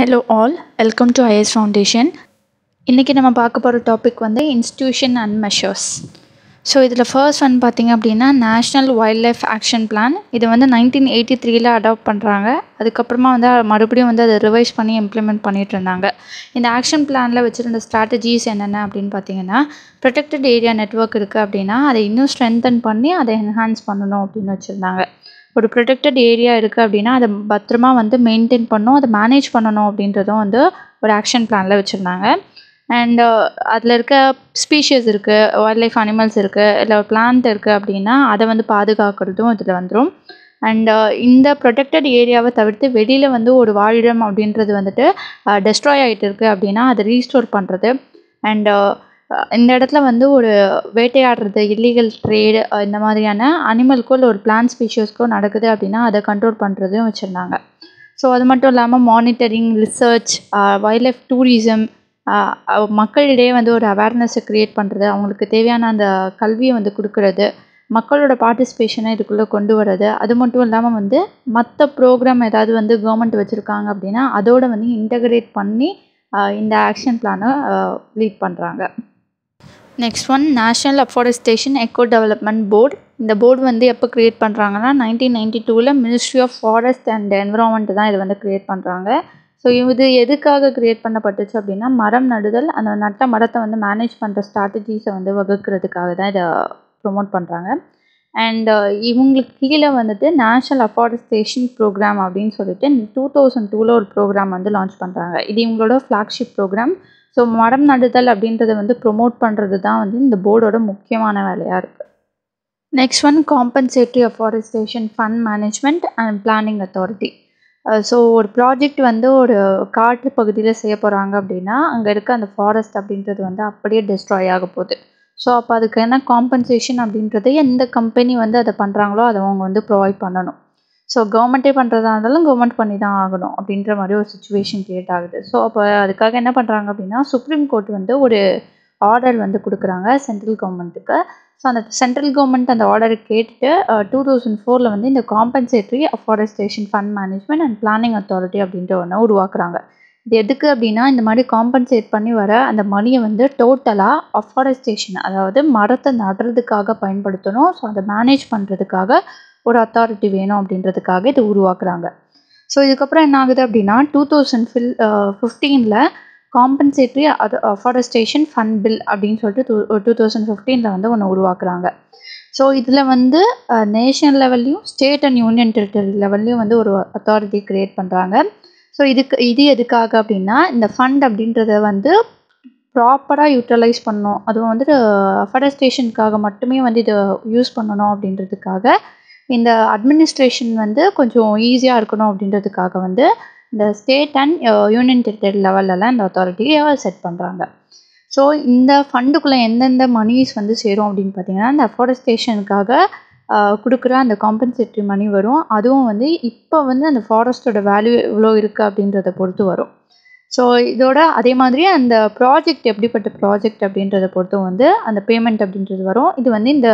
Hello all, welcome to IS Foundation. இன்னைக்கு நம்ம பார்க்க போற டாபிக் வந்து இன்ஸ்டிடியூஷன் அண்ட் மெஷர்ஸ். ஸோ இதில் ஃபர்ஸ்ட் ஒன் பார்த்திங்க அப்படின்னா national wild life action plan. இது வந்து 1983 அடாப்ட் பண்ணுறாங்க. அதுக்கப்புறமா வந்து மறுபடியும் வந்து அதை ரிவைஸ் பண்ணி இம்ப்ளிமெண்ட் பண்ணிகிட்டு இருந்தாங்க. இந்த ஆக்ஷன் பிளானில் வச்சுருந்த ஸ்ட்ராட்டஜிஸ் என்னென்ன அப்படின்னு பார்த்திங்கன்னா, ப்ரொடெக்டட் ஏரியா நெட்வொர்க் இருக்குது அப்படின்னா அதை இன்னும் ஸ்ட்ரென்தன் பண்ணி அதை என்ஹான்ஸ் பண்ணணும் அப்படின்னு வச்சுருந்தாங்க. ஒரு ப்ரொடெக்டட் ஏரியா இருக்குது அப்படின்னா அதை பத்திரமா வந்து மெயின்டைன் பண்ணணும், அதை மேனேஜ் பண்ணணும் அப்படின்றதும் வந்து ஒரு ஆக்ஷன் பிளானில் வச்சுருந்தாங்க. அண்ட் அதில் இருக்க ஸ்பீஷியஸ் இருக்குது, வைல்ட் லைஃப் அனிமல்ஸ் இருக்குது, இல்லை பிளான்ட் இருக்குது அப்படின்னா அதை வந்து பாதுகாக்கிறதும் இதில் வந்துடும். அண்டு இந்த ப்ரொடெக்டட் ஏரியாவை தவிர்த்து வெளியில் வந்து ஒரு வாழிடம் அப்படின்றது வந்துட்டு டெஸ்ட்ராய் ஆகிட்டு இருக்குது அப்படின்னா அதை ரீஸ்டோர் பண்ணுறது. அண்டு இந்த இடத்துல வந்து ஒரு வேட்டையாடுறது, இல்லீகல் ட்ரேடு, இந்த மாதிரியான அனிமலுக்கோ இல்லை ஒரு பிளான்ட் ஸ்பீஷியஸ்க்கோ நடக்குது அப்படின்னா அதை கண்ட்ரோல் பண்ணுறதும் வச்சுருந்தாங்க. ஸோ அது மட்டும் இல்லாமல் monitoring, research, wild life tourism, மக்களிடையே வந்து ஒரு அவேர்னஸை க்ரியேட் பண்ணுறது, அவங்களுக்கு தேவையான அந்த கல்வியை வந்து கொடுக்கறது, மக்களோட பார்ட்டிசிபேஷனை இதுக்குள்ளே கொண்டு வர்றது. அது மட்டும் இல்லாமல் வந்து மற்ற ப்ரோக்ராம் ஏதாவது வந்து கவர்மெண்ட் வச்சுருக்காங்க அப்படின்னா அதோடு வந்து இன்டகிரேட் பண்ணி இந்த ஆக்ஷன் பிளானை லீட் பண்ணுறாங்க. Next one national afforestation eco development board. இந்த போர்டு வந்து எப்போ க்ரியேட் பண்ணுறாங்கன்னா 1992 ministry of forest and environment தான் இது வந்து க்ரியேட் பண்ணுறாங்க. ஸோ இது எதுக்காக க்ரியேட் பண்ணப்பட்டுச்சு அப்படின்னா மரம் நடுதல், அந்த நட்ட மரத்தை வந்து மேனேஜ் பண்ணுற ஸ்ட்ராட்டஜிஸை வந்து வகுக்கிறதுக்காக தான் இதை ப்ரொமோட் பண்ணுறாங்க. அண்ட் இவங்களுக்கு கீழே வந்துட்டு நேஷ்னல் அஃபாரஸ்டேஷன் ப்ரோக்ராம் அப்படின்னு சொல்லிட்டு 2002 ஒரு ப்ரோக்ராம் வந்து லான்ச் பண்ணுறாங்க. இது இவங்களோட ஃப்ளாக்ஷிப் ப்ரோக்ராம். ஸோ மரம் நடுதல் அப்படின்றத வந்து ப்ரொமோட் பண்ணுறது தான் வந்து இந்த போர்டோட முக்கியமான வேலையாக இருக்குது. Next one compensatory afforestation fund management and planning authority. So ஒரு ப்ராஜெக்ட் வந்து ஒரு காட்டு பகுதியில் செய்ய போகிறாங்க அப்படின்னா அங்கே இருக்க அந்த ஃபாரஸ்ட் அப்படின்றது வந்து அப்படியே டெஸ்ட்ராய் ஆக போகுது. ஸோ அப்போ அதுக்கு என்ன காம்பன்சேஷன் அப்படின்றது எந்த கம்பெனி வந்து அதை பண்ணுறாங்களோ அதை அவங்க வந்து ப்ரொவைட் பண்ணணும். ஸோ கவர்மெண்ட்டே பண்ணுறதா இருந்தாலும் கவர்மெண்ட் பண்ணி தான் ஆகணும் அப்படின்ற மாதிரி ஒரு சுச்சுவேஷன் க்ரியேட் ஆகுது. ஸோ அப்போ அதுக்காக என்ன பண்ணுறாங்க அப்படின்னா சுப்ரீம் கோர்ட் வந்து ஒரு ஆர்டர் வந்து கொடுக்குறாங்க சென்ட்ரல் கவர்மெண்ட்டுக்கு. ஸோ அந்த சென்ட்ரல் கவர்மெண்ட் அந்த ஆர்டரை கேட்டுட்டு 2004 வந்து இந்த compensatory afforestation fund management and planning authority அப்படின்ற ஒன்று உருவாக்குறாங்க. இது எதுக்கு அப்படின்னா இந்த மாதிரி காம்பன்சேட் பண்ணி வர அந்த மணியை வந்து டோட்டலாக அஃபாரஸ்டேஷன், அதாவது மரத்தை நடுறதுக்காக பயன்படுத்தணும். ஸோ அதை மேனேஜ் பண்ணுறதுக்காக ஒரு அத்தாரிட்டி வேணும் அப்படின்றதுக்காக இது உருவாக்குறாங்க. ஸோ இதுக்கப்புறம் என்ன ஆகுது அப்படின்னா 2015 காம்பன்சேட்டரி அஃபாரஸ்டேஷன் ஃபண்ட் பில் அப்படின்னு சொல்லிட்டு 2015 வந்து ஒன்று உருவாக்குறாங்க. ஸோ இதில் வந்து நேஷனல் லெவல்லையும் ஸ்டேட் அண்ட் யூனியன் டெரிட்டரி லெவல்லையும் வந்து ஒரு அத்தாரிட்டி க்ரியேட் பண்ணுறாங்க. ஸோ இது எதுக்காக அப்படின்னா இந்த ஃபண்ட் அப்படின்றத வந்து ப்ராப்பராக யூட்டிலைஸ் பண்ணணும், அதுவும் வந்துட்டு அஃபாரஸ்டேஷனுக்காக மட்டுமே வந்து இதை யூஸ் பண்ணணும் அப்படின்றதுக்காக, இந்த அட்மினிஸ்ட்ரேஷன் வந்து கொஞ்சம் ஈஸியாக இருக்கணும் அப்படின்றதுக்காக வந்து இந்த ஸ்டேட் அண்ட் யூனியன் டெரிட்டரி லெவல்லலாம் இந்த அத்தாரிட்டியை செட் பண்ணுறாங்க. ஸோ இந்த ஃபண்டுக்குள்ளே எந்தெந்த மணிஸ் வந்து சேரும் அப்படின்னு பார்த்திங்கன்னா இந்த அஃபாரஸ்டேஷனுக்காக கொடுக்குற அந்த காம்பன்சேட்டரி மணி வரும். அதுவும் வந்து இப்போ வந்து அந்த ஃபாரஸ்ட்டோட வேல்யூ எவ்வளோ இருக்குது அப்படின்றத பொறுத்து வரும். ஸோ இதோட அதே மாதிரி அந்த ப்ராஜெக்ட் எப்படிப்பட்ட ப்ராஜெக்ட் அப்படின்றத பொறுத்தும் வந்து அந்த பேமெண்ட் அப்படின்றது வரும். இது வந்து இந்த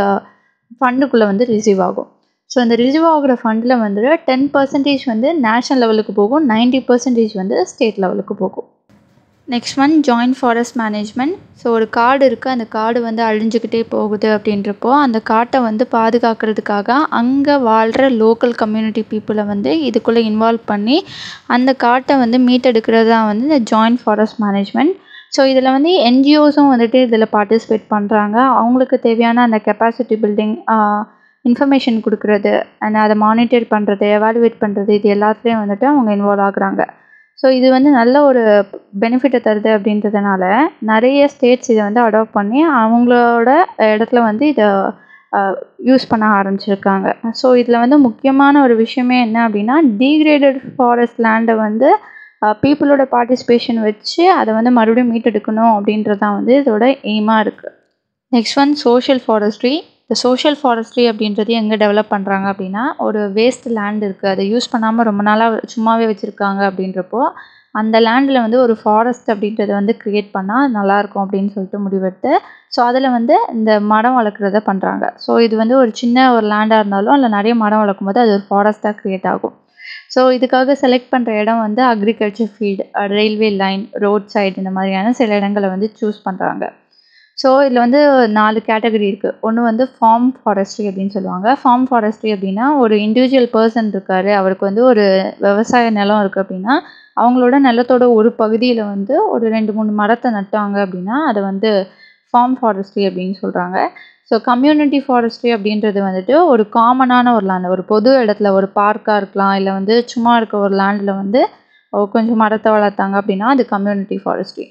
ஃபண்டுக்குள்ளே வந்து ரிசீவ் ஆகும். ஸோ இந்த ரிசீவ் ஆகிற ஃபண்டில் வந்துட்டு 10% வந்து நேஷ்னல் லெவலுக்கு போகும், 90% வந்து ஸ்டேட் லெவலுக்கு போகும். Next one joint forest management. So ஒரு காடு இருக்குது, அந்த காடு வந்து அழிஞ்சிக்கிட்டே போகுது அப்படின்றப்போ அந்த காட்டை வந்து பாதுகாக்கிறதுக்காக அங்கே வாழ்கிற லோக்கல் கம்யூனிட்டி பீப்புளை வந்து இதுக்குள்ளே இன்வால்வ் பண்ணி அந்த காட்டை வந்து மீட்டெடுக்கிறது தான் வந்து இந்த ஜாயிண்ட் ஃபாரஸ்ட் மேனேஜ்மெண்ட். ஸோ இதில் வந்து என்ஜிஓஸும் வந்துட்டு இதில் பார்ட்டிசிபேட் பண்ணுறாங்க. அவங்களுக்கு தேவையான அந்த கெப்பாசிட்டி பில்டிங், இன்ஃபர்மேஷன் கொடுக்குறது, அண்ட் அதை மானிட்டர் பண்ணுறது, எவாலுவேட் பண்ணுறது, இது எல்லாத்துலேயும் வந்துட்டு அவங்க இன்வால்வ் ஆகுறாங்க. ஸோ இது வந்து நல்ல ஒரு பெனிஃபிட்டை தருது அப்படின்றதுனால நிறைய ஸ்டேட்ஸ் இதை வந்து அடாப்ட் பண்ணி அவங்களோட இடத்துல வந்து இதை யூஸ் பண்ண ஆரம்பிச்சிருக்காங்க. ஸோ இதில் வந்து முக்கியமான ஒரு விஷயமே என்ன அப்படின்னா டீக்ரேடட் ஃபாரஸ்ட் லேண்டை வந்து பீப்புளோட பார்ட்டிசிபேஷன் வச்சு அதை வந்து மறுபடியும் மீட்டெடுக்கணும் அப்படின்றது தான் வந்து இதோட எய்மாக இருக்குது. Next one social forestry. இந்த சோஷியல் ஃபாரஸ்ட்ரி அப்படின்றது எங்கே டெவலப் பண்ணுறாங்க அப்படின்னா ஒரு வேஸ்ட் லேண்ட் இருக்குது, அதை யூஸ் பண்ணாமல் ரொம்ப நாளாக சும்மாவே வச்சுருக்காங்க அப்படின்றப்போ அந்த லேண்டில் வந்து ஒரு ஃபாரஸ்ட் அப்படின்றத வந்து க்ரியேட் பண்ணால் நல்லாயிருக்கும் அப்படின்னு சொல்லிட்டு முடிவெடுத்து ஸோ அதில் வந்து இந்த மரம் வளர்க்குறத பண்ணுறாங்க. ஸோ இது வந்து ஒரு சின்ன ஒரு லேண்டாக இருந்தாலும் அதில் நிறைய மரம் வளர்க்கும் போது அது ஒரு ஃபாரஸ்ட்டாக க்ரியேட் ஆகும். So இதுக்காக select பண்ற இடம் வந்து agriculture field, railway line, roadside இந்த மாதிரியான சில இடங்களை வந்து choose பண்றாங்க. So இதுல வந்து நாலு கேட்டகரி இருக்கு. ஒன்னு வந்து farm forestry அப்படினு சொல்லுவாங்க. Farm forestry அப்படினா ஒரு individual person இருக்காரு, அவருக்கு வந்து ஒரு விவசாய நிலம் இருக்கு அப்படினா அவங்களோட நிலத்தோட ஒரு பகுதியில வந்து ஒரு 2-3 மரத்தை நட்டாங்க அப்படினா அது வந்து farm forestry அப்படினு சொல்றாங்க. So community forestry அப்படின்றது வந்துட்டு ஒரு காமனான ஒரு land, ஒரு பொது இடத்துல ஒரு பார்க்கா இருக்கலாம் இல்ல வந்து சும்மா இருக்க ஒரு landல வந்து கொஞ்சம் மரத்தை வளர்த்தாங்க அப்படினா அது community forestry.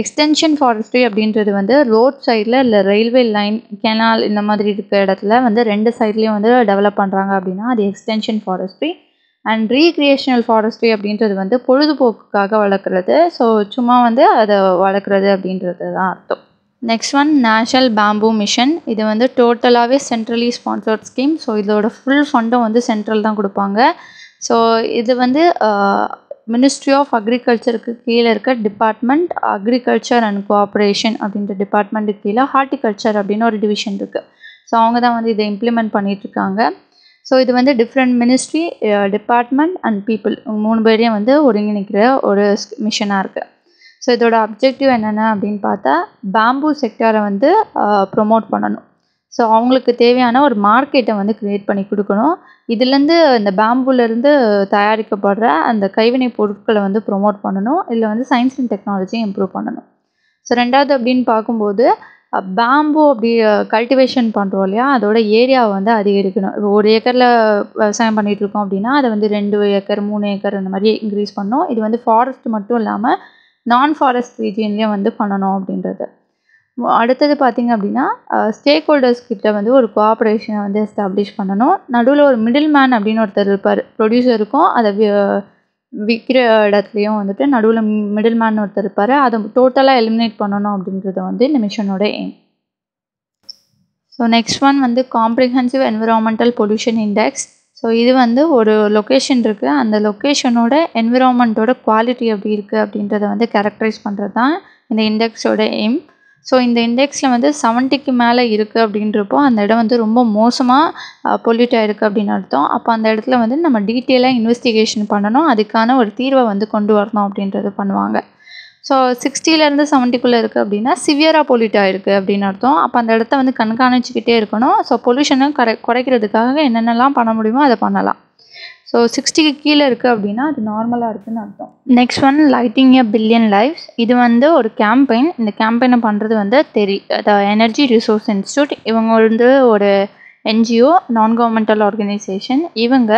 Extension forestry அப்படின்றது வந்து road sideல இல்ல railway line, canal இந்த மாதிரி இருக்க இடத்துல வந்து ரெண்டு சைடுலயே வந்து டெவலப் பண்றாங்க அப்படினா அது extension forestry. And recreational forestry அப்படின்றது வந்து பொழுதுபோக்குக்காக வளர்க்கிறது. So சும்மா வந்து அது வளர்க்கிறது அப்படின்றதுதான் அர்த்தம். Next one, National Bamboo Mission. This is a totally centrally sponsored scheme. So, this is full fund is central. So, this is the Ministry of Agriculture Department, Agriculture and Cooperation Department, Horticulture Division. So, they implement it. So, this is different ministry, department and people. This is a mission. So இதோட objective என்னன்னா அப்படிን பார்த்தா bamboo sector வந்து promote பண்ணனும். So அவங்களுக்கு தேவையான ஒரு மார்க்கெட்டை வந்து create பண்ணி கொடுக்கணும். இதில இருந்து இந்த bambooல இருந்து தயாரிக்கப்படுற அந்த கைவினை பொருட்களை வந்து promote பண்ணனும். இல்ல வந்து science and technology improve பண்ணனும். So ரெண்டாவது அப்படிን பாக்கும்போது bamboo அப்படி cultivation பண்றோம்லையா அதோட ஏரியா வந்து அதிகரிக்கணும். இப்போ 1 ஏக்கர்ல வியாபாரம் பண்ணிட்டு இருக்கோம் அப்படினா அது வந்து 2 ஏக்கர் 3 ஏக்கர் அந்த மாதிரி இன்கிரீஸ் பண்ணனும். இது வந்து forest மட்டும் இல்லாம non-forest region ல வந்து பண்ணனும் அப்படின்றது. அடுத்து பாத்தீங்க அப்படினா ஸ்டேக் ஹோல்டர்ஸ் கிட்ட வந்து ஒரு கோஆபரேஷன் வந்து எஸ்டாப்லிஷ் பண்ணனும். நடுவுல ஒரு மிடில்மேன் அப்படின ஒருத்தர் இருப்பார். ப்ரொடியூசர் இருக்கும் அத விக்கிற இடத்துலயும் வந்துட்டு நடுவுல மிடில்மேன் ஒருத்தர் இருப்பார். அத டோட்டலா எலிமினேட் பண்ணனும் அப்படின்றது வந்து இந்த மிஷனோட aim. So next one வந்து Comprehensive Environmental Pollution Index. So இது வந்து ஒரு லொகேஷன் இருக்கு, அந்த லொகேஷனோட என்விரான்மென்ட்டோட குவாலிட்டி எப்படி இருக்கு அப்படின்றதை வந்து கரெக்டரைஸ் பண்றது தான் இந்த இன்டெக்ஸோட aim. So இந்த இன்டெக்ஸ்ல வந்து 70 க்கு மேல இருக்கு அப்படின்றப்போ அந்த இடம் வந்து ரொம்ப மோசமா பொல்யூட் ஆயிருக்கு அப்படின அர்த்தம். அப்ப அந்த இடத்துல வந்து நம்ம டீடைலா இன்வெஸ்டிகேஷன் பண்ணனும், அதுக்கான ஒரு தீர்வை வந்து கொண்டு வரணும் அப்படின்றது பண்ணுவாங்க. So 60 ல இருந்து 70 குள்ள இருக்கு அப்படினா சிவியரா பொல்யூட் ஆயிருக்கு அப்படின அர்த்தம். அப்ப அந்த இடத்தை வந்து கண்காணிச்சிட்டே இருக்கணும். So பொல்யூஷனை குறைக்கிறதுக்காக என்னென்னலாம் பண்ண முடியுமோ அதை பண்ணலாம். So 60 க்கு கீழ இருக்கு அப்படினா அது நார்மலா இருக்குன்னு அர்த்தம். Next one, Lighting a Billion Lives. இது வந்து ஒரு கேம்பெயின். இந்த கேம்பெயினை பண்றது வந்து the Energy Resource Institute. இவங்க வந்து ஒரு NGO, நான் கவர்மெண்டல் ஆர்கனைசேஷன். இவங்க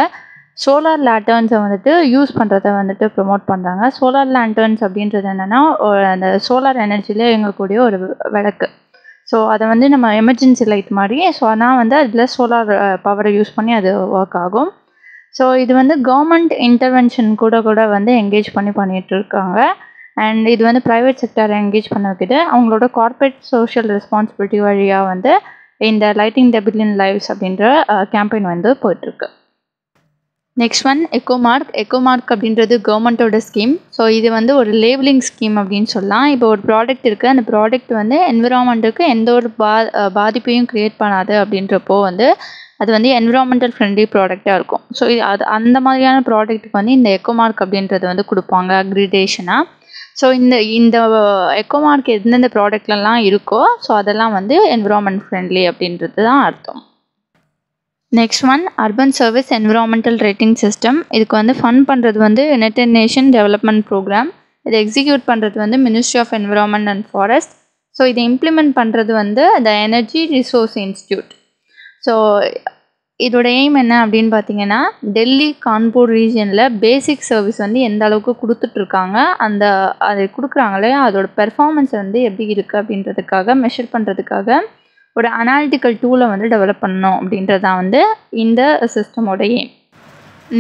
சோலார் லேண்டர்ன்ஸ் வந்துட்டு யூஸ் பண்றதை வந்துட்டு ப்ரோமோட் பண்றாங்க. சோலார் லேண்டர்ன்ஸ் அப்படின்றது என்னன்னா அந்த சோலார் எனர்ஜில இயங்கக்கூடிய ஒரு விளக்கு. சோ அத வந்து நம்ம எமர்ஜென்சி லைட் மாதிரி. சோ நான் வந்து அதுல சோலார் பவரை யூஸ் பண்ணி அது வர்க் ஆகும். சோ இது வந்து கவர்மெண்ட் இன்டர்வென்ஷன் கூட வந்து என்கேஜ் பண்ணிட்டு இருக்காங்க. அண்ட் இது வந்து பிரைவேட் செக்டாரை என்கேஜ் பண்ண வைக்குது. அவங்களோட கார்ப்பரேட் சோஷியல் ரெஸ்பான்சிபிலிட்டி வழியா வந்து இந்த லைட்டிங் தி பில்லியன் லைவ்ஸ் அப்படின்ற கேம்பெயின் வந்து போயிட்டு இருக்கு. Next one, Eco Mark. Eco Mark அப்படின்றது கவர்மெண்டோட ஸ்கீம். ஸோ இது வந்து ஒரு லேபிளிங் ஸ்கீம் அப்படின்னு சொல்லலாம். இப்போ ஒரு ப்ராடக்ட் இருக்கு, அந்த ப்ராடக்ட் வந்து என்விரான்மெண்ட்டுக்கு எந்த ஒரு பாதிப்பையும் கிரியேட் பண்ணாது அப்படின்றப்போ வந்து அது வந்து என்விரான்மெண்டல் ஃப்ரெண்ட்லி ப்ராடக்டாக இருக்கும். ஸோ அது அந்த மாதிரியான ப்ராடக்ட்டுக்கு வந்து இந்த எக்கோ மார்க் அப்படின்றது வந்து கொடுப்பாங்க அக்ரிடேஷனாக. ஸோ இந்த எக்கோ மார்க் எந்தெந்த ப்ராடக்ட்லாம் இருக்கோ ஸோ அதெல்லாம் வந்து என்விரான்மெண்ட் ஃப்ரெண்ட்லி அப்படின்றது தான் அர்த்தம். Next one, Urban Service Environmental Rating System. இதுக்கு வந்து ஃபண்ட் பண்றது வந்து United Nations Development Program. இது எக்ஸிக்யூட் பண்றது வந்து Ministry of Environment and Forest. So இதை இம்ப்ளிமெண்ட் பண்றது வந்து the Energy Resource Institute. So இதோட எய்ம் என்ன அப்படின்னு பார்த்தீங்கன்னா டெல்லி கான்பூர் ரீஜனில் பேசிக் சர்வீஸ் வந்து எந்த அளவுக்கு கொடுத்துட்டு இருக்காங்க, அந்த அதை கொடுக்குறாங்களே அதோட பெர்ஃபார்மன்ஸ் வந்து எப்படி இருக்குது அப்படின்றதுக்காக மெஷர் பண்ணுறதுக்காக ஒரு அனாலிட்டிக்கல் டூலை வந்து டெவலப் பண்ணனும் அப்படின்றது தான் வந்து இந்த சிஸ்டமோட aim.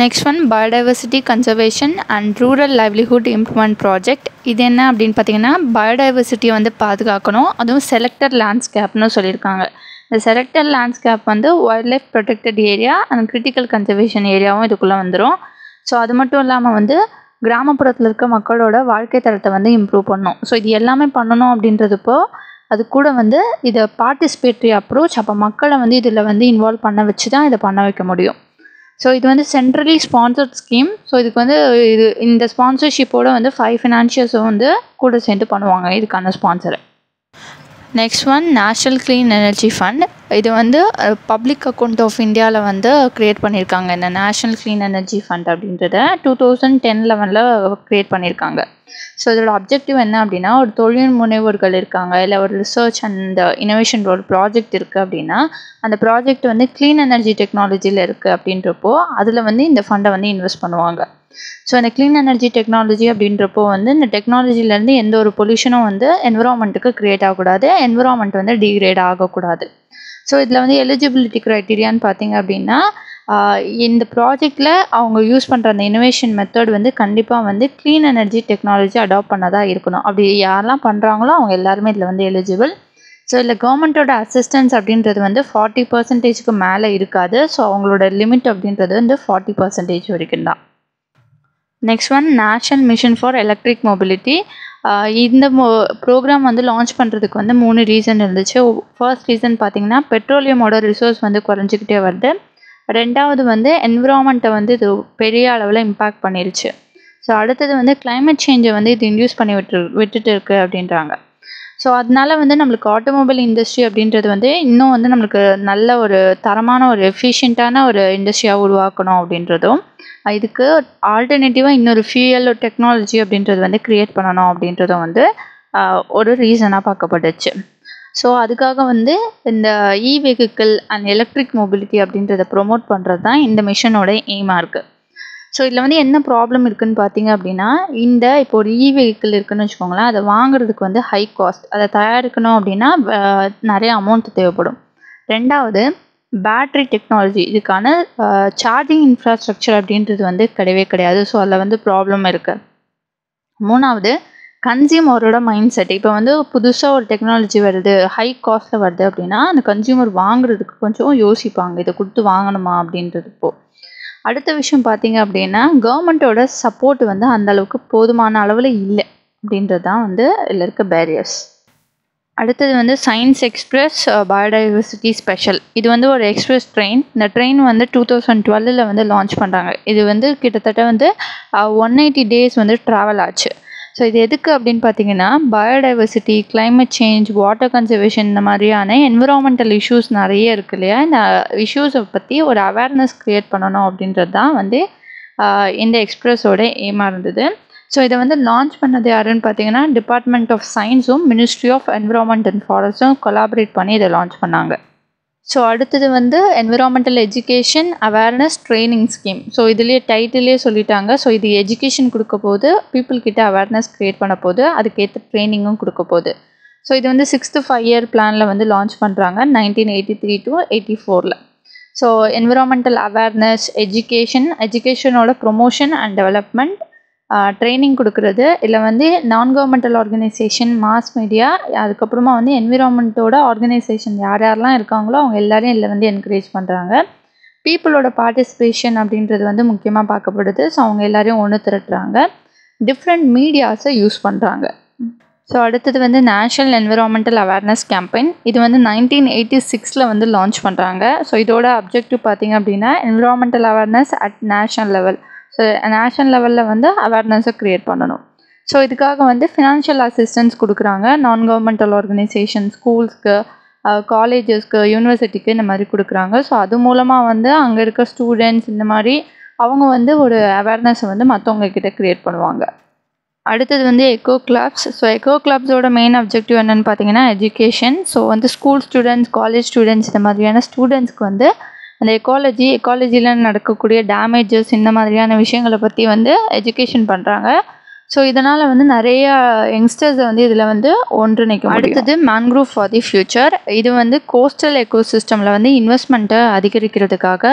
Next one, biodiversity conservation and rural livelihood improvement project. இது என்ன அப்படின்னு பார்த்தீங்கன்னா biodiversity வந்து பாதுகாக்கணும், அதுவும் செலக்டட் லேண்ட்ஸ்கேப்னு சொல்லியிருக்காங்க. இந்த செலக்டட் லேண்ட்ஸ்கேப் வந்து wild life protected area and critical conservation ஏரியாவும் இதுக்குள்ளே வந்துடும். ஸோ அது மட்டும் இல்லாமல் வந்து கிராமப்புறத்தில் இருக்க மக்களோட வாழ்க்கை தரத்தை வந்து இம்ப்ரூவ் பண்ணணும். ஸோ இது எல்லாமே பண்ணணும் அப்படின்றதுப்போ அது கூட வந்து இதை பார்ட்டிசிபேட்டரி அப்ரோச், அப்போ மக்களை வந்து இதில் வந்து இன்வால்வ் பண்ண வச்சு தான் இதை பண்ண வைக்க முடியும். So it is a centrally sponsored scheme. So it is in the sponsorship oda 5 financiers kuda sendu panuvanga idukana sponsor. Next one, National Clean Energy Fund. This is a public account of India create the National Clean Energy Fund in 2010 create. So the objective is a research and innovation project, and the project is clean energy technology. That fund invest. So in the clean energy technology the technology is pollution the environment create the environment degrade. So idla eligibility criteria nu pathinga appadina in the project la avanga use pandra innovation method kandipa clean energy technology adopt pannada irukanum apdi yaarala pandrangalo avanga ellarume idla eligible. So the government assistance abindrathu 40% ku mele irukadu. So avangaloda limit abindrathu 40% varikunda. Next one, National Mission for Electric Mobility. This program launched for 3 reasons. First reason is petroleum resource is decreasing. Second the environment is impacted. So the climate change is induced. So the automobile industry is a efficient industry. இதுக்கு ஆல்டர்னேட்டிவா இன்னொரு fuel technology அப்படின்றது create பண்ணனும் அப்படின்றது ஒரு ரீசனா பார்க்கப்படுச்சு. So அதுக்காக இந்த E vehicle and electric mobility அப்படின்றத ப்ரோமோட் பண்றது தான் இந்த மிஷனோட எய்மா இருக்கு. சோ இதுல என்ன ப்ராப்ளம் இருக்குன்னு பாத்தீங்க அப்படினா இந்த இப்போ ஒரு ஈ வெஹிக்கிள் இருக்குன்னு வெச்சுக்கோங்களா, அதை வாங்குறதுக்கு ஹை காஸ்ட், அதை தயாரிக்கணும் அப்படினா நிறைய அமௌண்ட் தேவைப்படும். ரெண்டாவது battery technology இதுக்கான charging infrastructure அப்படின்றது கிடையவே கிடையாது. சோ அதுல problem இருக்கு. மூணாவது கன்சூமரோட மைண்ட் செட். இப்போ புதுசா ஒரு டெக்னாலஜி வருது, ஹை காஸ்ட்ல வருது அப்படினா அந்த கன்சூமர் வாங்குறதுக்கு கொஞ்சம் யோசிப்பாங்க, இத கொடுத்து வாங்கணுமா அப்படின்றது. போ அடுத்த விஷயம் பாத்தீங்க அப்படினா கவர்மெண்டோட சப்போர்ட் அந்த அளவுக்கு போதுமான அளவுல இல்ல அப்படின்றது தான் இல்ல இருக்க barriers. அடுத்து Science Express Biodiversity Special. இது ஒரு எக்ஸ்பிரஸ் ட்ரெயின். இந்த ட்ரெயின் 2012 ல லான்ச் பண்றாங்க. இது கிட்டத்தட்ட 180 டேஸ் டிராவல் ஆச்சு. சோ இது எதுக்கு அப்படினு பாத்தீங்கன்னா biodiversity, climate change, water conservation இந்த மாதிரியான environmental issues நிறைய இருக்கு இல்லையா, இந்த issues பத்தி ஒரு awareness create பண்ணனும் அப்படின்றது தான் இந்த எக்ஸ்பிரஸோட aim இருந்தது. So இத launch பண்ணது யாருன்னு பாத்தீங்கன்னா Department of Science um Ministry of Environment and Forest um collaborate பண்ணி இத launch பண்ணாங்க. So அடுத்து Environmental Education Awareness Training Scheme. So இதுலயே டைட்டிலே சொல்லிட்டாங்க. So இது education கொடுக்கும்போது people கிட்ட awareness create பண்ண போது அதுக்கேத்த ட்ரெய்னிங்கும் கொடுக்க போது. So இது 6th 5-year planல launch பண்றாங்க 1983 to 84 ல. So environmental awareness, education ஓட promotion and development, training கொடுக்கிறது இல்ல non-governmental organization, mass media, அதுக்கு அப்புறமா environmentோட organization யார் யாரெல்லாம் இருக்காங்களோ அவங்க எல்லாரையும் இல்ல encourage பண்றாங்க. people ஓட participation அப்படிங்கிறது முக்கியமா பார்க்கப்படுது. சோ அவங்க எல்லாரையும் ஒண்ணு திரட்டறாங்க, different medias யூஸ் பண்றாங்க. சோ அடுத்து National Environmental Awareness Campaign. இது 1986 ல launch பண்றாங்க. சோ இதோட objective பாத்தீங்க அப்படினா environmental awareness at national level. So national level la awareness create pananum. So idukaga financial assistance kudukranga, non governmental organization, schools ku, colleges ku, university ku indha mari kudukranga. So adu moolama anga iruka students indha mari avanga oru awareness mathavanga kitta create panuvanga. அடுத்து Eco Clubs. So Eco Clubs ஓட main objective என்னன்னு பாத்தீங்கன்னா education. So school students, college students இந்த மாதிரியான students க்கு அந்த எக்காலஜில நடக்கக்கூடிய damages இந்த மாதிரியான விஷயங்களை பத்தி எஜுகேஷன் பண்றாங்க. சோ இதனால நிறைய யங்ஸ்டர்ஸ் இதுல ஒன்றிணைக்க முடியும். அடுத்து Mangrove for the Future. இது கோஸ்டல் எக்கோசிஸ்டம்ல இன்வெஸ்ட்மென்ட் அதிகரிக்கிறதுக்காக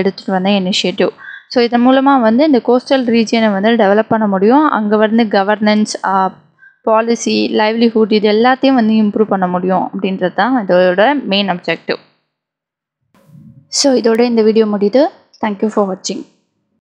எடுத்துட்டு வந்த இனிஷியேட்டிவ். சோ இதன் மூலமா இந்த கோஸ்டல் ரீஜியனை டெவலப் பண்ண முடியும். அங்க கவர்னன்ஸ், பாலிசி, லைவ்லிஹுட் இது எல்லாத்தையும் இம்ப்ரூவ் பண்ண முடியும் அப்படின்றது தான் இதோட மெயின் objective. So இதோட இந்த வீடியோ முடியுது. Thank you for watching.